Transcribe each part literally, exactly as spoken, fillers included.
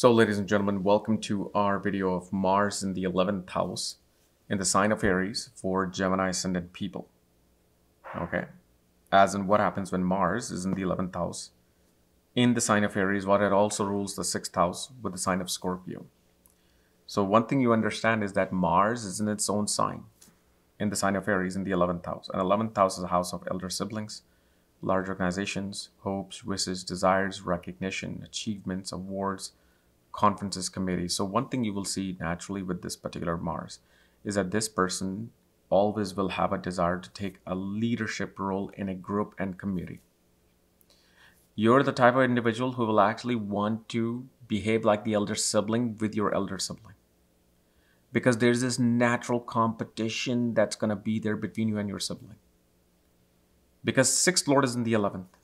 So ladies and gentlemen, welcome to our video of Mars in the eleventh house in the sign of Aries for Gemini Ascendant people. Okay, as in what happens when Mars is in the eleventh house in the sign of Aries, but it also rules the sixth house with the sign of Scorpio. So one thing you understand is that Mars is in its own sign in the sign of Aries in the eleventh house. And eleventh house is a house of elder siblings, large organizations, hopes, wishes, desires, recognition, achievements, awards, conferences, committees. So one thing you will see naturally with this particular Mars is that this person always will have a desire to take a leadership role in a group and community. You're the type of individual who will actually want to behave like the elder sibling with your elder sibling, because there's this natural competition that's going to be there between you and your sibling. Because sixth Lord is in the eleventh,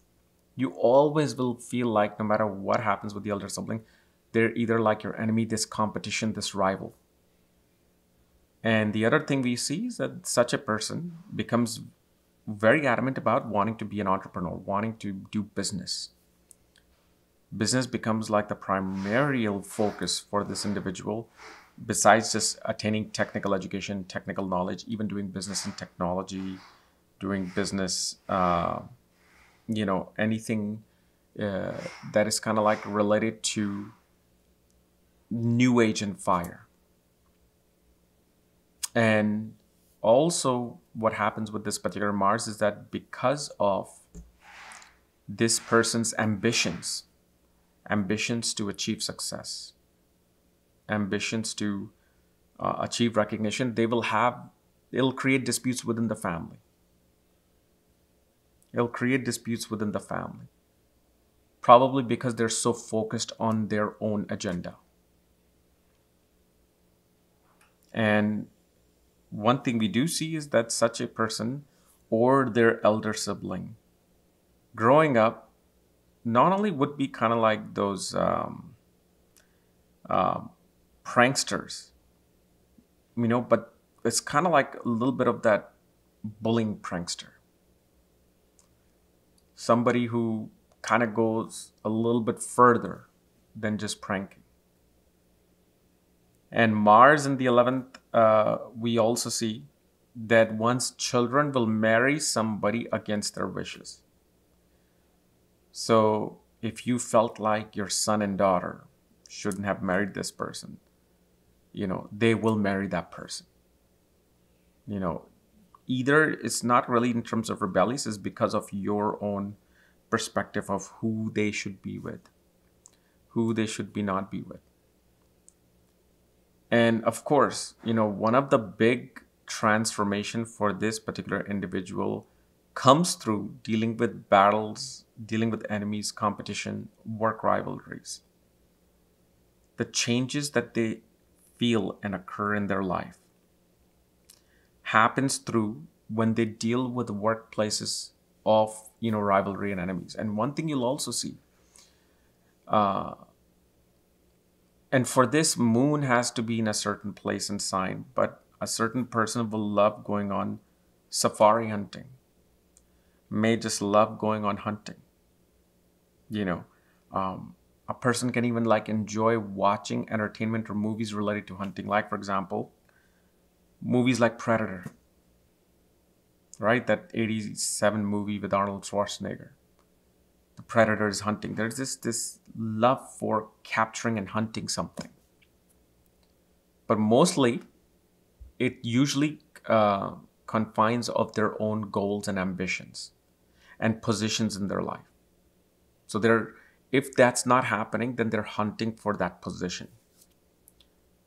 you always will feel like no matter what happens with the elder sibling, they're either like your enemy, this competition, this rival. And the other thing we see is that such a person becomes very adamant about wanting to be an entrepreneur, wanting to do business. Business becomes like the primary focus for this individual, besides just attaining technical education, technical knowledge, even doing business and technology, doing business, uh, you know, anything uh, that is kind of like related to new age and fire. And also what happens with this particular Mars is that because of this person's ambitions, ambitions to achieve success, ambitions to uh, achieve recognition, they will have, it'll create disputes within the family. It'll create disputes within the family, probably because they're so focused on their own agenda. And one thing we do see is that such a person or their elder sibling growing up not only would be kind of like those um, uh, pranksters, you know, but it's kind of like a little bit of that bullying prankster. Somebody who kind of goes a little bit further than just pranking. And Mars in the eleventh, uh, we also see that one's children will marry somebody against their wishes. So if you felt like your son and daughter shouldn't have married this person, you know, they will marry that person. You know, either it's not really in terms of rebellious, it's because of your own perspective of who they should be with, who they should be not be with. And of course, you know, one of the big transformation for this particular individual comes through dealing with battles, dealing with enemies, competition, work rivalries. The changes that they feel and occur in their life happens through when they deal with workplaces of, you know, rivalry and enemies. And one thing you'll also see, uh, and for this, moon has to be in a certain place and sign, but a certain person will love going on safari hunting, may just love going on hunting. You know, um, a person can even like enjoy watching entertainment or movies related to hunting. Like, for example, movies like Predator, right? That eighty-seven movie with Arnold Schwarzenegger. The predator is hunting. There's this, this love for capturing and hunting something. But mostly, it usually uh, confines of their own goals and ambitions and positions in their life. So they're, if that's not happening, then they're hunting for that position.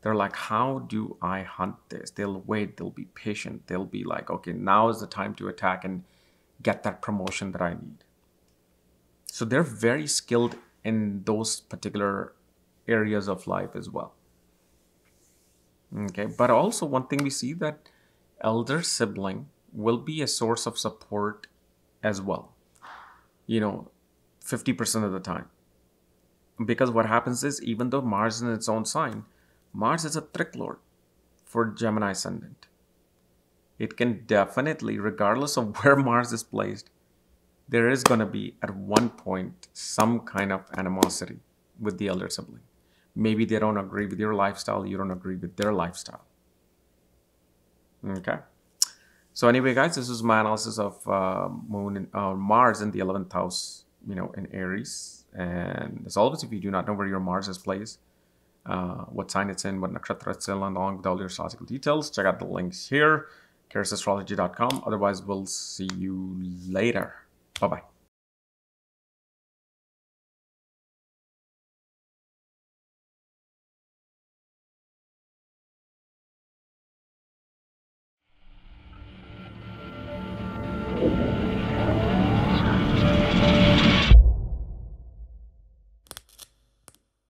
They're like, how do I hunt this? They'll wait, they'll be patient. They'll be like, okay, now is the time to attack and get that promotion that I need. So they're very skilled in those particular areas of life as well. Okay, but also one thing we see that elder sibling will be a source of support as well. You know, fifty percent of the time. Because what happens is, even though Mars is in its own sign, Mars is a trick lord for Gemini Ascendant. It can definitely, regardless of where Mars is placed, there is going to be at one point some kind of animosity with the elder sibling. Maybe they don't agree with your lifestyle. You don't agree with their lifestyle. Okay. So anyway, guys, this is my analysis of uh, Moon and uh, Mars in the eleventh house, you know, in Aries. And as always, if you do not know where your Mars is placed, uh, what sign it's in, what nakshatra it's in, along with all your astrological details, check out the links here, krsastrology dot com. Otherwise, we'll see you later. Bye-bye.